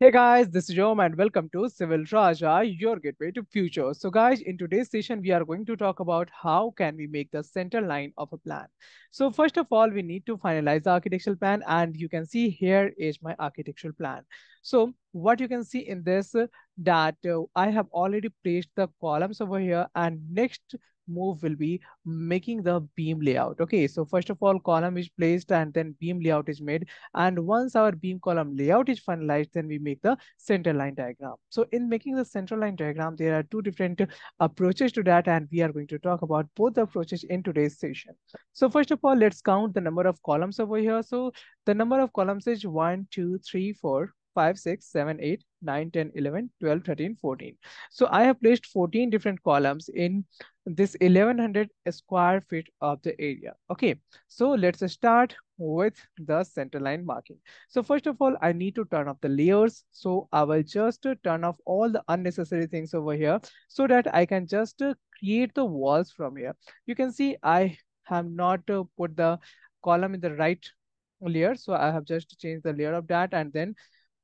Hey guys, this is Yom and welcome to Civil Raja, your gateway to future. So guys, in today's session, we are going to talk about how can we make the center line of a plan. So first of all, we need to finalize the architectural plan, and you can see here is my architectural plan. So what you can see in this that I have already placed the columns over here, and next move will be making the beam layout. Okay, so first of all, column is placed and then beam layout is made, and once our beam column layout is finalized, then we make the center line diagram. So in making the center line diagram, there are two different approaches to that, and we are going to talk about both the approaches in today's session. So first of all, let's count the number of columns over here. So the number of columns is 1, 2, 3, 4, 5, 6, 7, 8, 9, 10, 11, 12, 13, 14. So I have placed 14 different columns in this 1100 square feet of the area. Okay, so let's start with the center line marking. So first of all, I need to turn off the layers. So I will just turn off all the unnecessary things over here so that I can just create the walls from here. You can see I have not put the column in the right layer. So I have just changed the layer of that, and then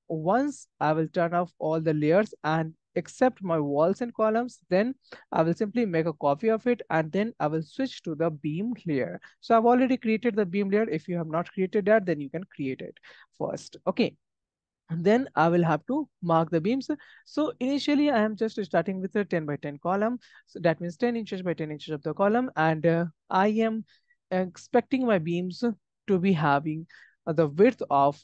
once I will turn off all the layers and except my walls and columns, then I will simply make a copy of it, and then I will switch to the beam layer. So I've already created the beam layer. If you have not created that, then you can create it first. Okay. And then I will have to mark the beams. So initially I am just starting with a 10 by 10 column. So that means 10 inches by 10 inches of the column. And I am expecting my beams to be having the width of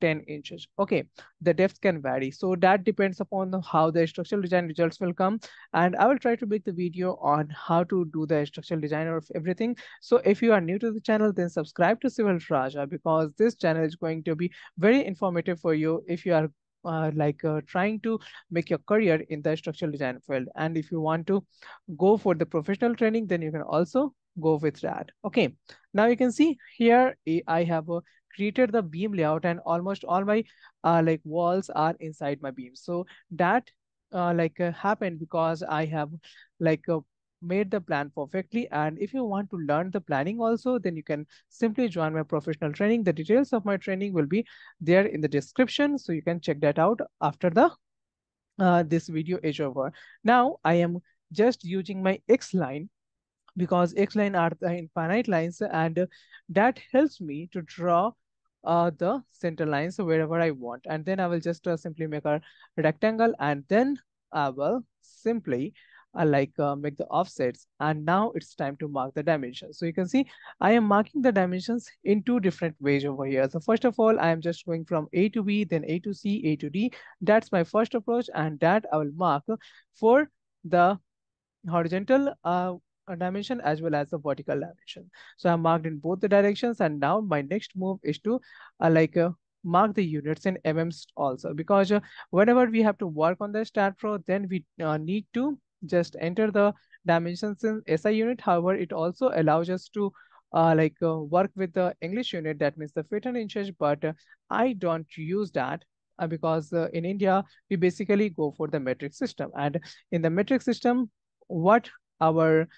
10 inches. Okay, the depth can vary, so that depends upon how the structural design results will come, and I will try to make the video on how to do the structural design of everything. So if you are new to the channel, then subscribe to Civil Raja, because this channel is going to be very informative for you if you are trying to make your career in the structural design field, and if you want to go for the professional training, then you can also go with that. Okay, now you can see here I have created the beam layout, and almost all my walls are inside my beam. So that happened because I have made the plan perfectly. And if you want to learn the planning also, then you can simply join my professional training. The details of my training will be there in the description, so you can check that out after the this video is over. Now I am just using my X line, because X line are the infinite lines, and that helps me to draw the center lines wherever I want. And then I will just simply make a rectangle, and then I will simply make the offsets. And now it's time to mark the dimensions. So you can see I am marking the dimensions in two different ways over here. So first of all, I am just going from A to B, then A to C, A to D. That's my first approach, and that I will mark for the horizontal dimension as well as the vertical dimension. So I marked in both the directions, and now my next move is to mark the units in mm's also, because whenever we have to work on the STAAD Pro, then we need to just enter the dimensions in SI unit. However, it also allows us to work with the English unit, that means the feet and inches, but I don't use that, because in India we basically go for the metric system, and in the metric system what our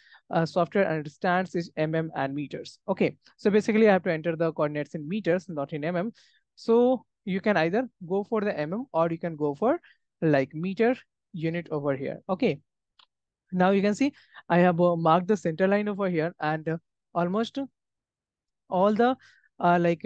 software understands is mm and meters. Okay, so basically I have to enter the coordinates in meters, not in mm. So you can either go for the mm or you can go for meter unit over here. Okay, now you can see I have marked the center line over here, and almost all the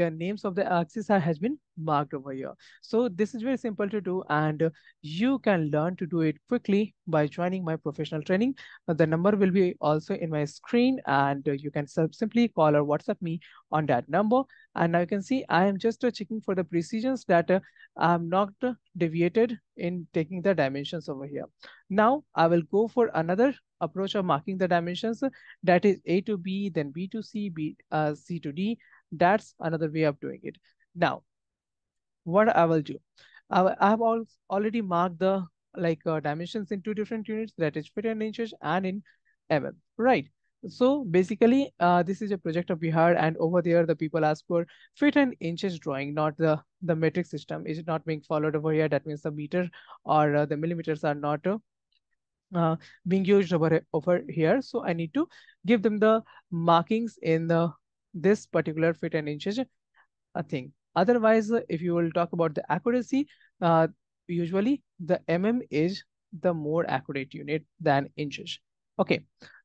names of the axis has been marked over here. So this is very simple to do, and you can learn to do it quickly by joining my professional training. The number will be also in my screen, and you can simply call or WhatsApp me on that number. And now you can see I am just checking for the precisions that I am not deviated in taking the dimensions over here. Now I will go for another approach of marking the dimensions, that is A to B, then B to C, C to D. That's another way of doing it. Now what I will do, I have already marked the dimensions in two different units, that is feet and inches and in mm, right? So basically this is a project of Bihar, and over there the people ask for feet and inches drawing, not the metric system is not being followed over here. That means the meter or the millimeters are not being used over here. So I need to give them the markings in this particular feet and inches thing. Otherwise, if you will talk about the accuracy, usually the mm is the more accurate unit than inches. Okay,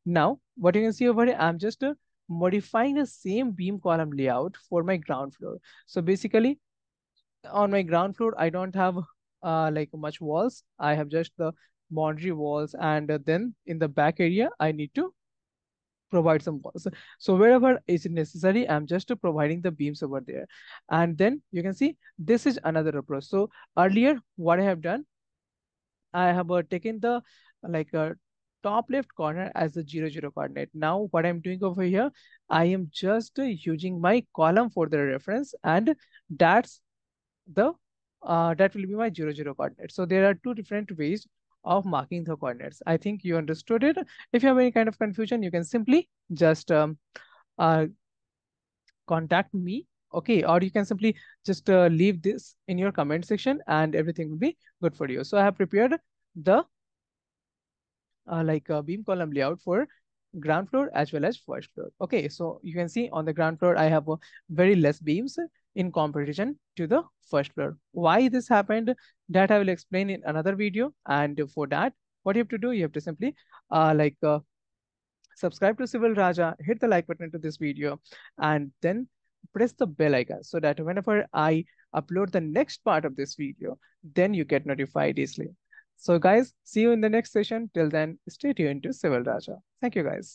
now what you can see over here, I'm just modifying the same beam column layout for my ground floor. So basically on my ground floor, I don't have like much walls. I have just the boundary walls, and then in the back area, I need to provide some walls. So wherever is necessary, I'm just providing the beams over there. And then you can see this is another approach. So earlier what I have done, I have taken the like top left corner as the 0, 0 coordinate. Now what I'm doing over here, I am just using my column for the reference, and that's the that will be my 0, 0 coordinate. So there are two different ways of marking the coordinates. I think you understood it. If you have any kind of confusion, you can simply just contact me, okay? Or you can simply just leave this in your comment section and everything will be good for you. So I have prepared the beam column layout for ground floor as well as first floor. Okay, so you can see on the ground floor, I have very less beams in comparison to the first floor. Why this happened, that I will explain in another video. And for that, what you have to do, you have to simply subscribe to Civil Raja, hit the like button to this video, and then press the bell icon so that whenever I upload the next part of this video, then you get notified easily. So guys, see you in the next session. Till then, stay tuned to Civil Raja. Thank you guys.